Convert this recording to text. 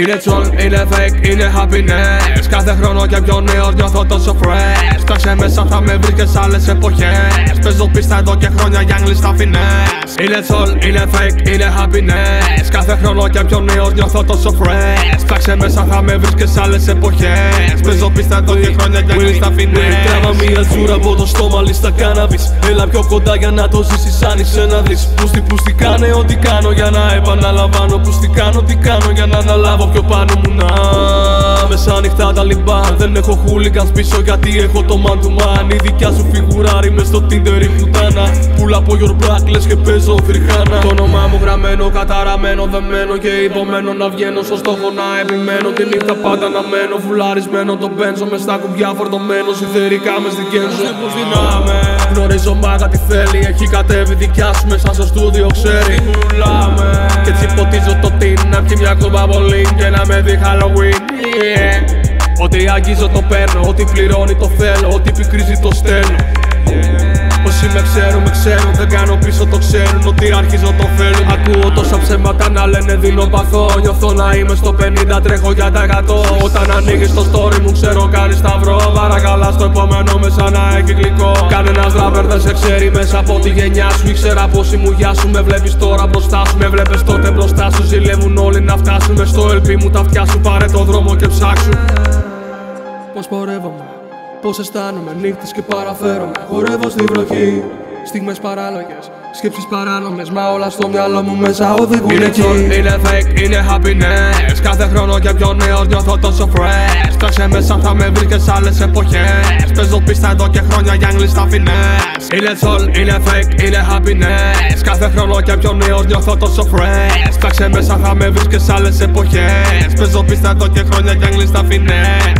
Είναι chill, είναι fake, είναι happiness. Κάθε χρόνο για πιο νέο νιώθω τόσο fresh. Φτάξε μέσα, θα με βρεις και σ' άλλες εποχές. Παίζω πίστα εδώ και χρόνια για γλιστά finesse. Είναι chill, είναι fake, είναι happiness. Κάθε χρόνο για πιο νέο νιώθω τόσο fresh. Φτάξε μέσα, θα με βρεις και σ' άλλες εποχές. Παίζω πίστα εδώ και χρόνια για γλιστά finesse. Τράβα μια τζούρα από το στόμα, λίστα κάναβης. Έλα πιο κοντά για να το ζήσεις σαν είσαι να δεις. Πούστη κάνε ό,τι κάνω για να επαναλαμβάνω. Πούστη κάνω τι κάνω για να αναλάβω πιο πάνω μου να. Μεσά νυχτά τα λιμπά. Δεν έχω χούλιγκανς πίσω γιατί έχω το man to man. Η δικιά σου φιγουράρι μες στο Tinder η πουτάνα. Πουλά από your black λες και παίζω φριχάνα. Το όνομά μου γραμμένο, καταραμένο, δεμένο και υπομένο να βγαίνω στο στόχο να επιμένω. Τη νύχτα πάντα να μένω βουλαρισμένο. Το μπένζο μες στα κουμπιά φορτωμένο. Συνθερικά μες στην κέντζο. Γνωρίζω μάγα τι θέλει. Έχει κατέβει δικιά σου μέσα στο στούδιο, ξέρει. Και έτσι ποτίζω το τιν. Να πιει μια κομπα βολή και να με δει Halloween. Yeah. Ό,τι αγγίζω το παίρνω, ό,τι πληρώνει το θέλω, ό,τι πικρίζει το στέλνω. Yeah. Όσοι με ξέρουν, με ξέρουν, δεν κάνω πίσω το ξέρουν, ότι αρχίζω το θέλουν. Ακούω τόσα ψέματα να λένε δίνω παθό. Νιώθω να είμαι στο 50, τρέχω για τα 100. Όταν ανοίγεις το story μου, ξέρω κάνει σταυρό. Παρακαλά στο επόμενο μέσα να έχει γλυκό. Κανένας ράπερ δεν σε ξέρει μέσα από τη γενιά σου. Ήξερα πως η μουγιά σου με βλέπεις τώρα μπροστά σου. Με βλέπες τότε μπροστά σου. Ζηλεύουν όλοι να φτάσουν. Μες στο ελπί μου τα αυτιά σου. Πάρε το δρόμο και ψάξου. Πως πορεύομαι, πως αισθάνομαι. Νύχτες και παραφέρομαι. Χορεύω στη βροχή. Στιγμές παράλογες, σκέψεις παράνομες. Μα όλα στο μυαλό μου μέσα οδηγούν είναι εκεί. Είναι fake, είναι happiness. Κάθε χρόνο και πιο νέος νιώθω τόσο fresh. Φτάξε μέσα, θα με βρεις και σ' άλλες εποχές. Παίζω πίστα εδώ και χρόνια για γλιστά finesse. Είναι chill, είναι fake, είναι happiness. Κάθε χρόνο και πιο νέος νιώθω τόσο fresh. Φτάξε μέσα, θα με βρεις και σ' άλλες εποχές. Παίζω πίστα εδώ και χρόνια για γλιστά finesse.